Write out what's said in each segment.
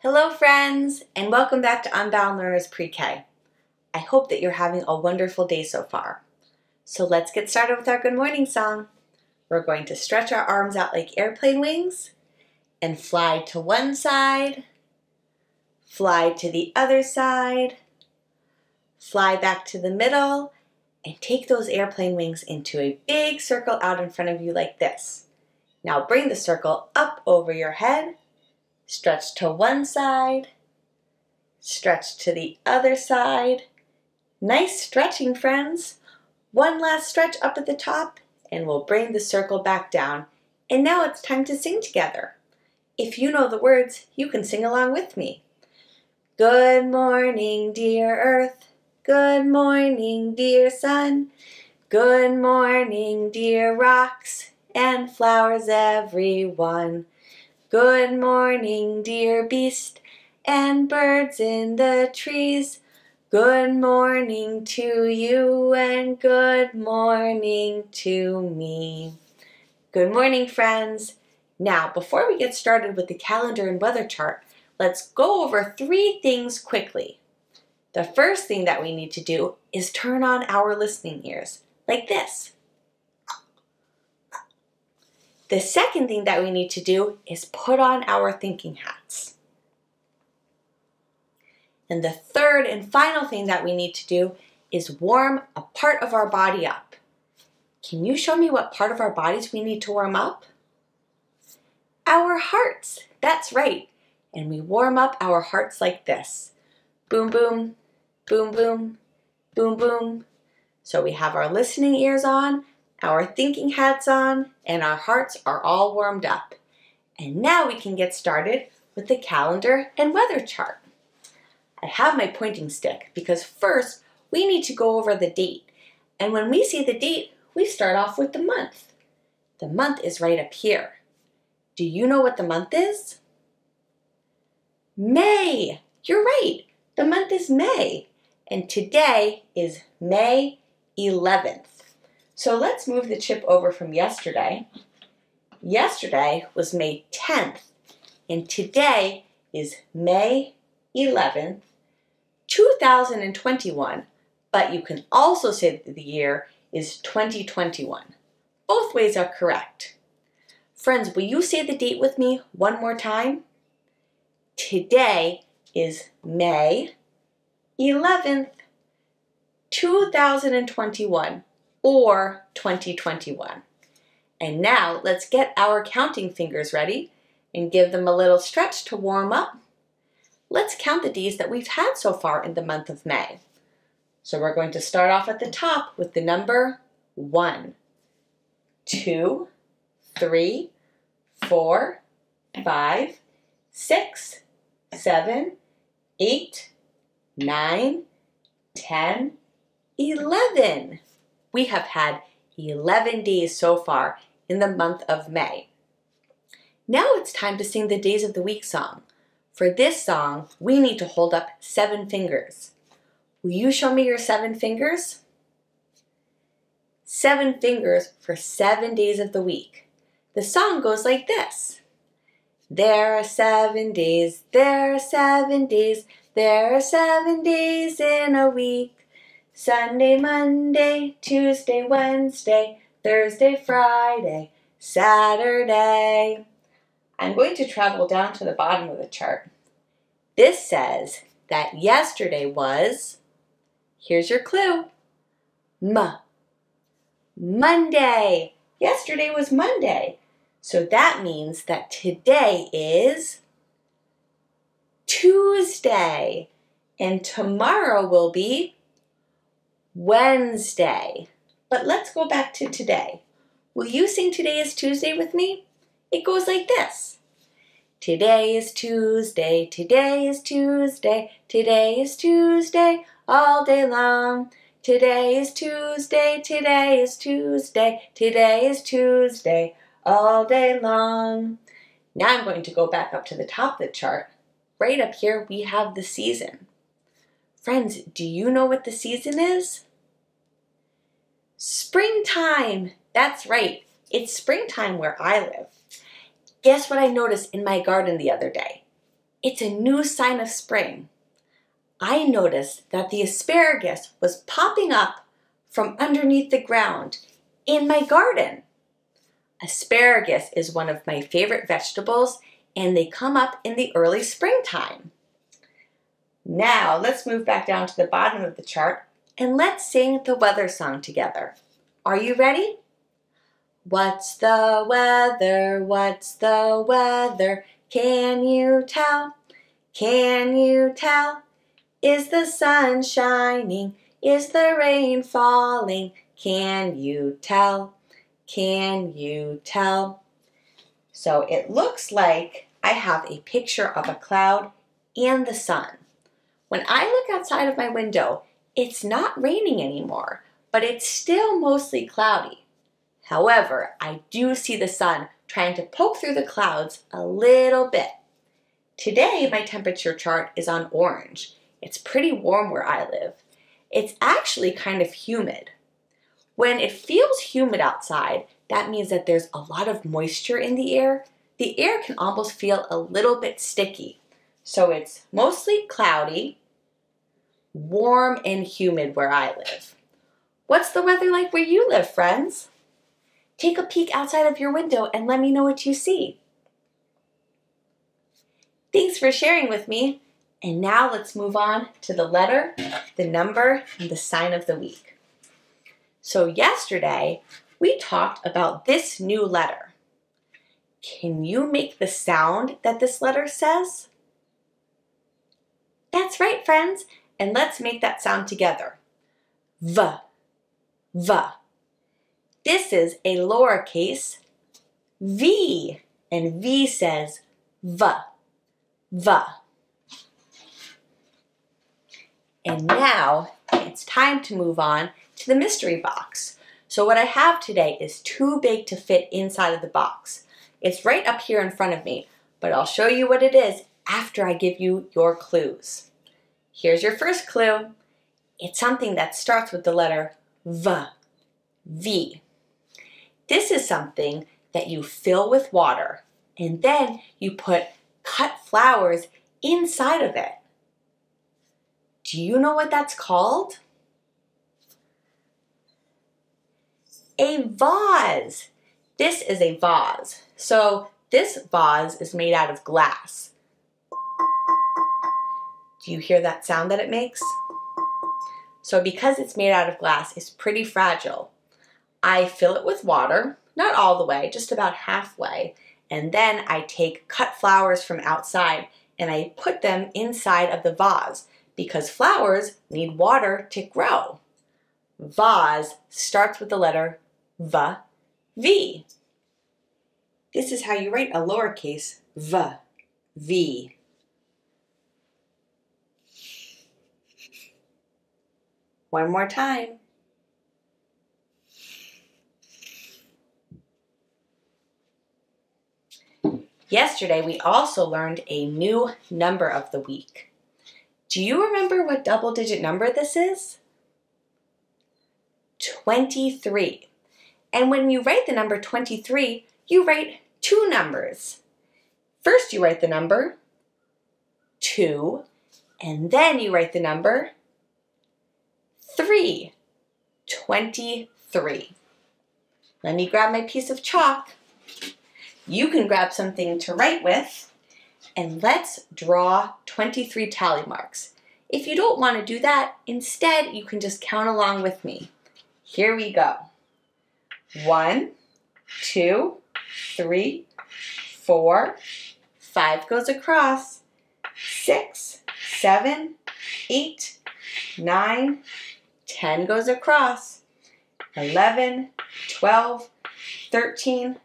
Hello friends, and welcome back to Unbound Learners Pre-K. I hope that you're having a wonderful day so far. So let's get started with our good morning song. We're going to stretch our arms out like airplane wings and fly to one side, fly to the other side, fly back to the middle, and take those airplane wings into a big circle out in front of you like this. Now bring the circle up over your head. Stretch to one side, stretch to the other side. Nice stretching, friends. One last stretch up at the top, and we'll bring the circle back down. And now it's time to sing together. If you know the words, you can sing along with me. Good morning, dear Earth. Good morning, dear Sun. Good morning, dear rocks and flowers, everyone. Good morning, dear beast and birds in the trees. Good morning to you and good morning to me. Good morning, friends. Now, before we get started with the calendar and weather chart, let's go over three things quickly. The first thing that we need to do is turn on our listening ears, like this. The second thing that we need to do is put on our thinking hats. And the third and final thing that we need to do is warm a part of our body up. Can you show me what part of our bodies we need to warm up? Our hearts, that's right. And we warm up our hearts like this. Boom, boom, boom, boom, boom, boom. So we have our listening ears on, our thinking hats on, and our hearts are all warmed up. And now we can get started with the calendar and weather chart. I have my pointing stick because first we need to go over the date. And when we see the date, we start off with the month. The month is right up here. Do you know what the month is? May! You're right, the month is May. And today is May 11th. So let's move the chip over from yesterday. Yesterday was May 10th, and today is May 11th, 2021, but you can also say that the year is 2021. Both ways are correct. Friends, will you say the date with me one more time? Today is May 11th, 2021. Or 2021. And now let's get our counting fingers ready and give them a little stretch to warm up. Let's count the days that we've had so far in the month of May. So we're going to start off at the top with the number 1, 2, 3, 4, 5, 6, 7, 8, 9, 10, 11. We have had 11 days so far in the month of May. Now it's time to sing the Days of the Week song. For this song, we need to hold up 7 fingers. Will you show me your 7 fingers? 7 fingers for 7 days of the week. The song goes like this. There are 7 days, there are 7 days, there are 7 days in a week. Sunday, Monday, Tuesday, Wednesday, Thursday, Friday, Saturday. I'm going to travel down to the bottom of the chart. This says that yesterday was, here's your clue, Monday. Yesterday was Monday. So that means that today is Tuesday. And tomorrow will be Wednesday. But let's go back to today. Will you sing Today is Tuesday with me? It goes like this. Today is Tuesday, today is Tuesday, today is Tuesday, all day long. Today is Tuesday, today is Tuesday, today is Tuesday, all day long. Now I'm going to go back up to the top of the chart. Right up here we have the season. Friends, do you know what the season is? Springtime! That's right, it's springtime where I live. Guess what I noticed in my garden the other day? It's a new sign of spring. I noticed that the asparagus was popping up from underneath the ground in my garden. Asparagus is one of my favorite vegetables, and they come up in the early springtime. Now let's move back down to the bottom of the chart and let's sing the weather song together. Are you ready? What's the weather? What's the weather? Can you tell? Can you tell? Is the sun shining? Is the rain falling? Can you tell? Can you tell? So it looks like I have a picture of a cloud and the sun. When I look outside of my window, it's not raining anymore, but it's still mostly cloudy. However, I do see the sun trying to poke through the clouds a little bit. Today, my temperature chart is on orange. It's pretty warm where I live. It's actually kind of humid. When it feels humid outside, that means that there's a lot of moisture in the air. The air can almost feel a little bit sticky. So it's mostly cloudy, warm, and humid where I live. What's the weather like where you live, friends? Take a peek outside of your window and let me know what you see. Thanks for sharing with me. And now let's move on to the letter, the number, and the sign of the week. So yesterday, we talked about this new letter. Can you make the sound that this letter says? That's right, friends. And let's make that sound together. V, V. This is a lowercase v, and v says v, v. And now it's time to move on to the mystery box. So what I have today is too big to fit inside of the box. It's right up here in front of me, but I'll show you what it is after I give you your clues. Here's your first clue. It's something that starts with the letter V, V. This is something that you fill with water and then you put cut flowers inside of it. Do you know what that's called? A vase. This is a vase. So this vase is made out of glass. Do you hear that sound that it makes? So because it's made out of glass, it's pretty fragile. I fill it with water, not all the way, just about halfway, and then I take cut flowers from outside and I put them inside of the vase because flowers need water to grow. Vase starts with the letter V, V. This is how you write a lowercase v, V. One more time. Yesterday, we also learned a new number of the week. Do you remember what double-digit number this is? 23. And when you write the number 23, you write two numbers. First, you write the number 2, and then you write the number 3. 23. Let me grab my piece of chalk. You can grab something to write with, and let's draw 23 tally marks. If you don't want to do that, instead you can just count along with me. Here we go. 1, 2, 3, 4, 5 goes across, 6, 7, 8, 9, 10 goes across, 11, 12, 13,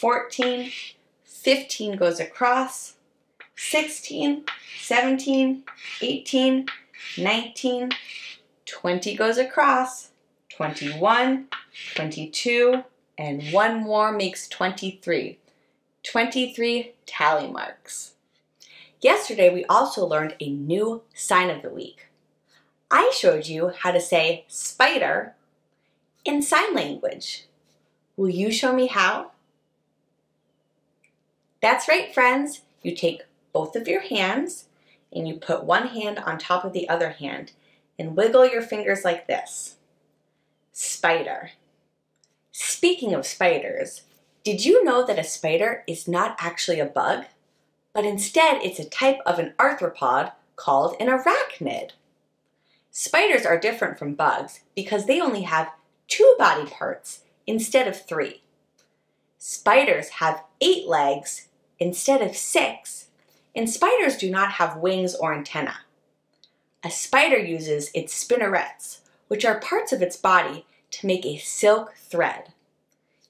14, 15 goes across, 16, 17, 18, 19, 20 goes across, 21, 22, and one more makes 23. 23 tally marks. Yesterday, we also learned a new sign of the week. I showed you how to say spider in sign language. Will you show me how? That's right, friends. You take both of your hands and you put one hand on top of the other hand and wiggle your fingers like this. Spider. Speaking of spiders, did you know that a spider is not actually a bug, but instead it's a type of an arthropod called an arachnid? Spiders are different from bugs because they only have 2 body parts instead of 3. Spiders have 8 legs instead of 6, and spiders do not have wings or antennae. A spider uses its spinnerets, which are parts of its body, to make a silk thread.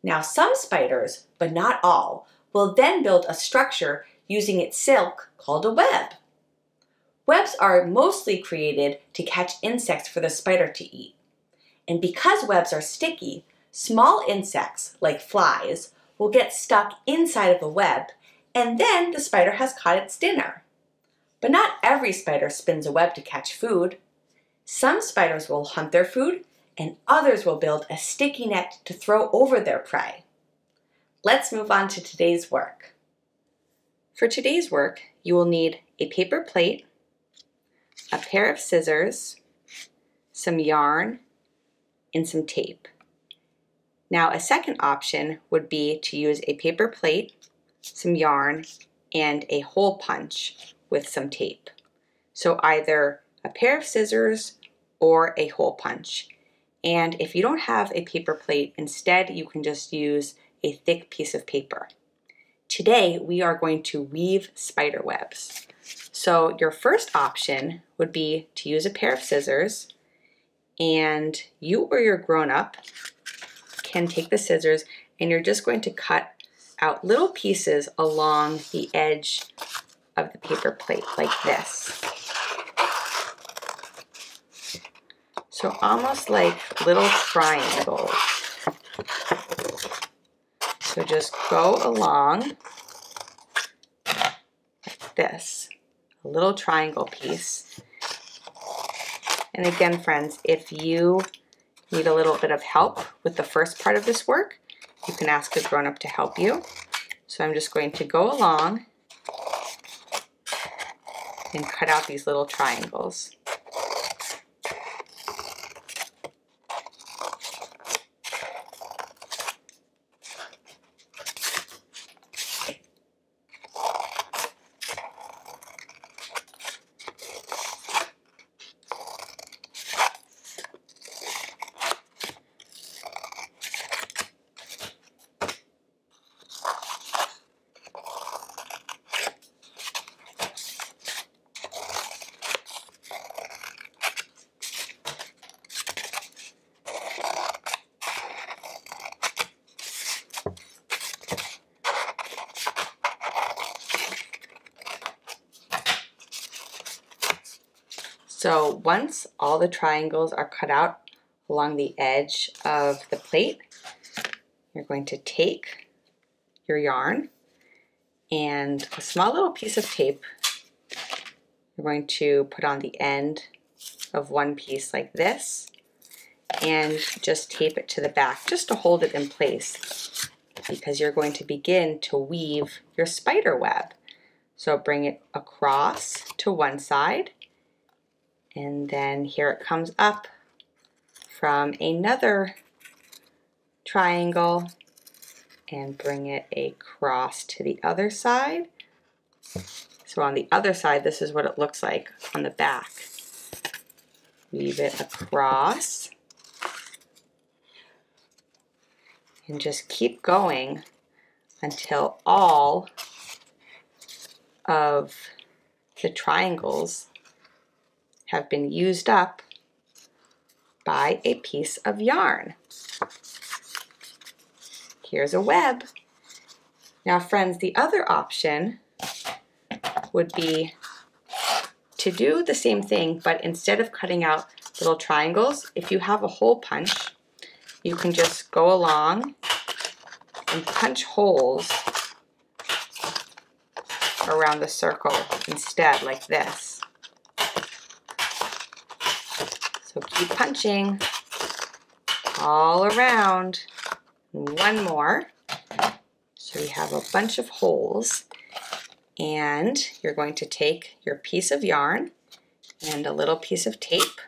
Now some spiders, but not all, will then build a structure using its silk called a web. Webs are mostly created to catch insects for the spider to eat. And because webs are sticky, small insects, like flies, will get stuck inside of a web, and then the spider has caught its dinner. But not every spider spins a web to catch food. Some spiders will hunt their food, and others will build a sticky net to throw over their prey. Let's move on to today's work. For today's work, you will need a paper plate, a pair of scissors, some yarn, and some tape. Now, a second option would be to use a paper plate, some yarn, and a hole punch with some tape. So either a pair of scissors or a hole punch. And if you don't have a paper plate, instead you can just use a thick piece of paper. Today we are going to weave spider webs. So your first option would be to use a pair of scissors, and you or your grown-up can take the scissors and you're just going to cut out little pieces along the edge of the paper plate like this. So almost like little triangles. So just go along like this, a little triangle piece. And again, friends, if you need a little bit of help with the first part of this work, you can ask a grown-up to help you. So I'm just going to go along and cut out these little triangles. So once all the triangles are cut out along the edge of the plate, you're going to take your yarn and a small little piece of tape. You're going to put on the end of one piece like this and just tape it to the back just to hold it in place, because you're going to begin to weave your spider web. So bring it across to one side, and then here it comes up from another triangle, and bring it across to the other side. So on the other side, this is what it looks like on the back. Weave it across and just keep going until all of the triangles have been used up by a piece of yarn. Here's a web. Now, friends, the other option would be to do the same thing, but instead of cutting out little triangles, if you have a hole punch, you can just go along and punch holes around the circle instead, like this. So keep punching all around. One more. So we have a bunch of holes. and you're going to take your piece of yarn and a little piece of tape,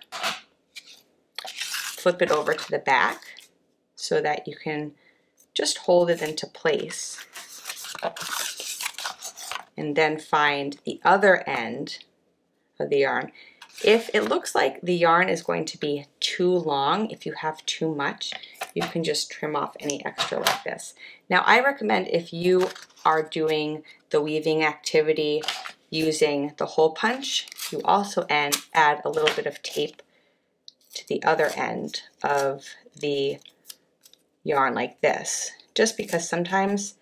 flip it over to the back so that you can just hold it into place, and then find the other end of the yarn. If it looks like the yarn is going to be too long, if you have too much, you can just trim off any extra like this. Now I recommend, if you are doing the weaving activity using the hole punch, you also add a little bit of tape to the other end of the yarn like this, just because sometimes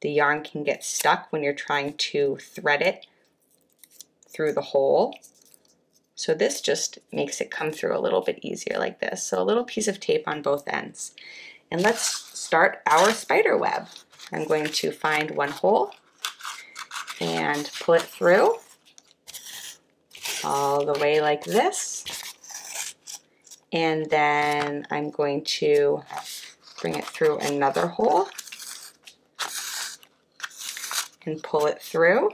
the yarn can get stuck when you're trying to thread it through the hole. So this just makes it come through a little bit easier like this. So a little piece of tape on both ends. And let's start our spider web. I'm going to find one hole and pull it through all the way like this. And then I'm going to bring it through another hole and pull it through.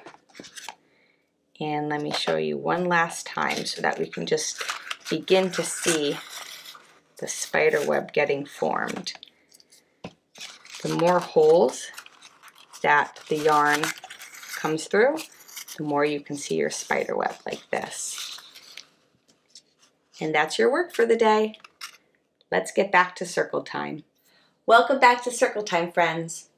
And let me show you one last time so that we can just begin to see the spider web getting formed. The more holes that the yarn comes through, the more you can see your spider web like this. And that's your work for the day. Let's get back to circle time. Welcome back to circle time, friends.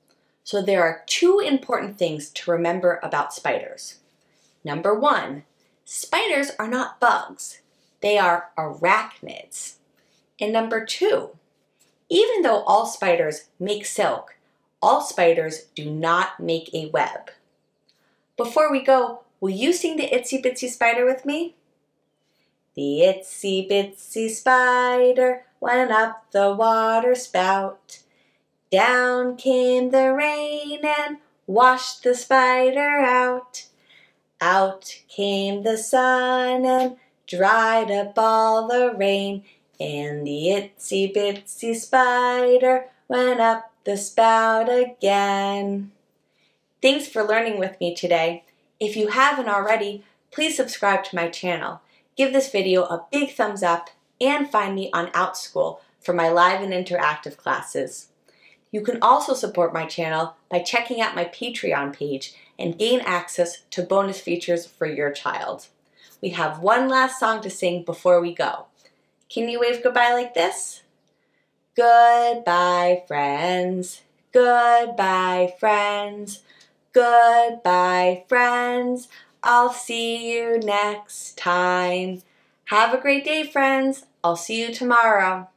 So there are two important things to remember about spiders. Number one, spiders are not bugs. They are arachnids. And number two, even though all spiders make silk, all spiders do not make a web. Before we go, will you sing the Itsy Bitsy Spider with me? The itsy bitsy spider went up the water spout. Down came the rain and washed the spider out. Out came the sun and dried up all the rain, and the itsy bitsy spider went up the spout again. Thanks for learning with me today. If you haven't already, please subscribe to my channel. Give this video a big thumbs up and find me on OutSchool for my live and interactive classes. You can also support my channel by checking out my Patreon page and gain access to bonus features for your child. We have one last song to sing before we go. Can you wave goodbye like this? Goodbye, friends. Goodbye, friends. Goodbye, friends. I'll see you next time. Have a great day, friends. I'll see you tomorrow.